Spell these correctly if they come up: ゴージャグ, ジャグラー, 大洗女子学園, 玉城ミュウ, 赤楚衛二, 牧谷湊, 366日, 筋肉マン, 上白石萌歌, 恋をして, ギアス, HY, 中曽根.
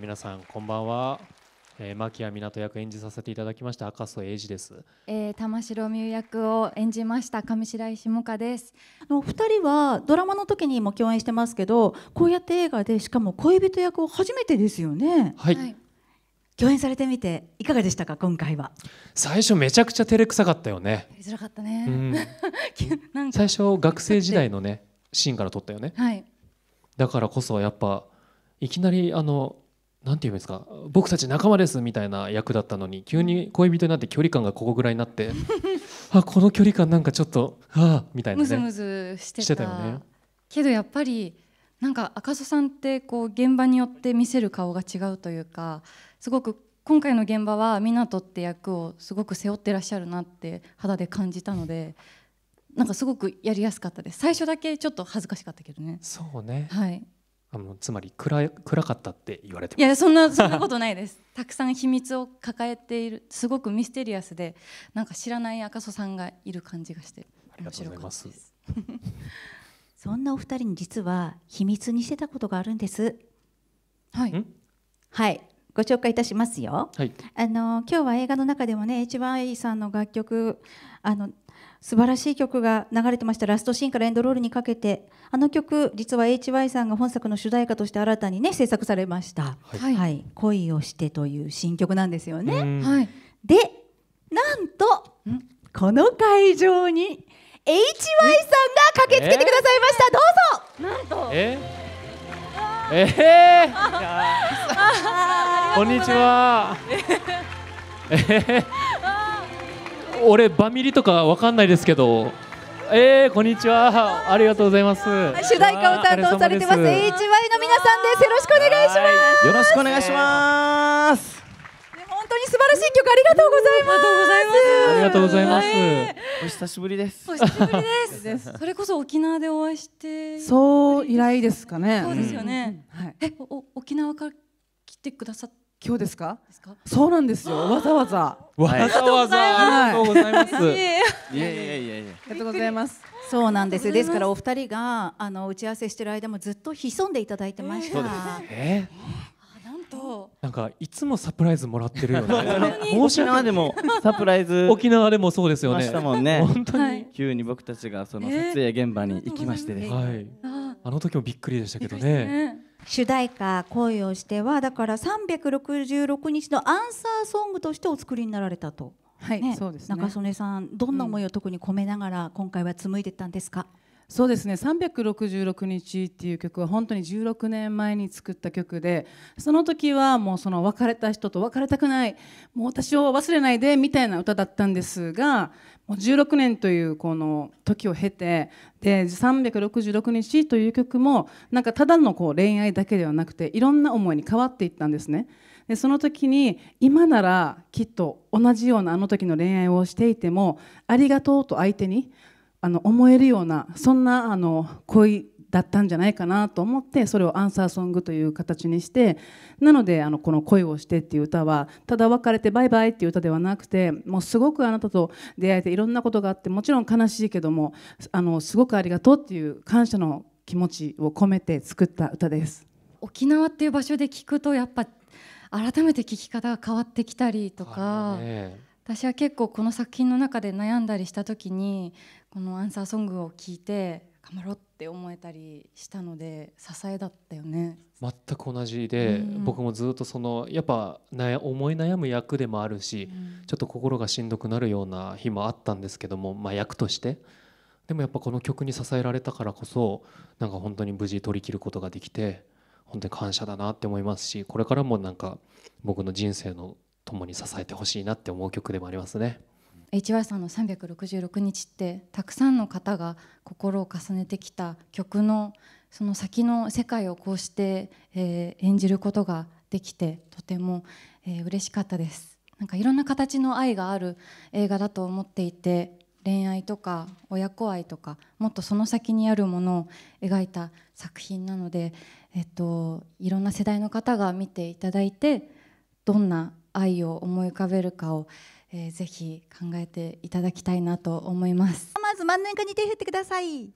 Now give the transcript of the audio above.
皆さんこんばんは。牧谷湊役演じさせていただきました赤楚衛二です。玉城ミュウ役を演じました上白石萌歌です。2人はドラマの時にも共演してますけど、こうやって映画でしかも恋人役を初めてですよね。はい。共演されてみていかがでしたか？今回は最初めちゃくちゃ照れくさかったよね。照れづらかったね、なんか最初学生時代のねシーンから撮ったよね。はい。だからこそやっぱいきなりなんて言うんですか、僕たち仲間ですみたいな役だったのに急に恋人になって距離感がここぐらいになってあ、この距離感なんかちょっとああみたいなね、ムズムズしてたよね。けどやっぱりなんか赤楚さんってこう現場によって見せる顔が違うというか、すごく今回の現場は湊って役をすごく背負ってらっしゃるなって肌で感じたので、なんかすごくやりやすかったです。最初だけちょっと恥ずかしかったけどね。そうね、はい。つまり暗かったって言われてます。いや、そんなことないですたくさん秘密を抱えている、すごくミステリアスで、なんか知らない赤楚さんがいる感じがして面白かったです。ありがとうございますそんなお二人に実は秘密にしてたことがあるんです。はい、はい、ご紹介いたしますよ、はい。今日は映画の中でもね、HY さんの楽曲、素晴らしい曲が流れてました。ラストシーンからエンドロールにかけて、あの曲実は HY さんが本作の主題歌として新たにね制作されました、はいはい、恋をしてという新曲なんですよね、はい、でなんとこの会場に HY さんが駆けつけてくださいました。どうぞ。なんとこんにちは俺バミリとかわかんないですけど、こんにちは、ありがとうございます。主題歌を担当されてます HY の皆さんです。よろしくお願いします。よろしくお願いします。本当に素晴らしい曲ありがとうございます。ありがとうございます。お久しぶりです。お久しぶりです。それこそ沖縄でお会いして、そう以来ですかね。そうですよね。沖縄から来てくださった。今日ですか？そうなんですよ。わざわざ。わざわざ。ありがとうございます。いや。ありがとうございます。そうなんです。ですからお二人が打ち合わせしてる間もずっと潜んでいただいてました。なんと。なんかいつもサプライズもらってるよね。沖縄でもサプライズ。沖縄でもそうですよね。本当に急に僕たちがその撮影現場に行きましてです。はい。あの時もびっくりでしたけどね。主題歌「恋をして」はだから366日のアンサーソングとしてお作りになられたと。はい、ね、そうですね。中曽根さん、どんな思いを特に込めながら今回は紡いでったんですか？そうですね、366日っていう曲は本当に16年前に作った曲で、その時はもうその別れた人と別れたくない、もう私を忘れないでみたいな歌だったんですが、もう16年というこの時を経て、で366日という曲もなんかただのこう恋愛だけではなくて、いろんな思いに変わっていったんですね。でその時に今ならきっと同じようなあの時の恋愛をしていてもありがとうと相手に思えるような、そんな恋だったんじゃないかなと思って、それをアンサーソングという形にして、なのでこの「恋をして」っていう歌はただ別れてバイバイっていう歌ではなくて、もうすごくあなたと出会えていろんなことがあって、もちろん悲しいけどもすごくありがとうっていう感謝の気持ちを込めて作った歌です。沖縄っていう場所で聴くとやっぱ改めて聴き方が変わってきたりとか。私は結構この作品の中で悩んだりした時にこのアンサーソングを聴いて頑張ろうって思えたりしたので、支えだったよね。全く同じで、僕もずっとそのやっぱ思い悩む役でもあるし、ちょっと心がしんどくなるような日もあったんですけども、まあ、役としてでもやっぱこの曲に支えられたからこそ、なんか本当に無事取り切ることができて本当に感謝だなって思いますし、これからもなんか僕の人生の共に支えてほしいなって思う曲でもありますね。HY さんの366日ってたくさんの方が心を重ねてきた曲のその先の世界をこうして、演じることができてとても、嬉しかったです。なんかいろんな形の愛がある映画だと思っていて、恋愛とか親子愛とかもっとその先にあるものを描いた作品なので、いろんな世代の方が見ていただいて、どんな愛を思い浮かべるかを、ぜひ考えていただきたいなと思います。まず真ん中に手を振ってください。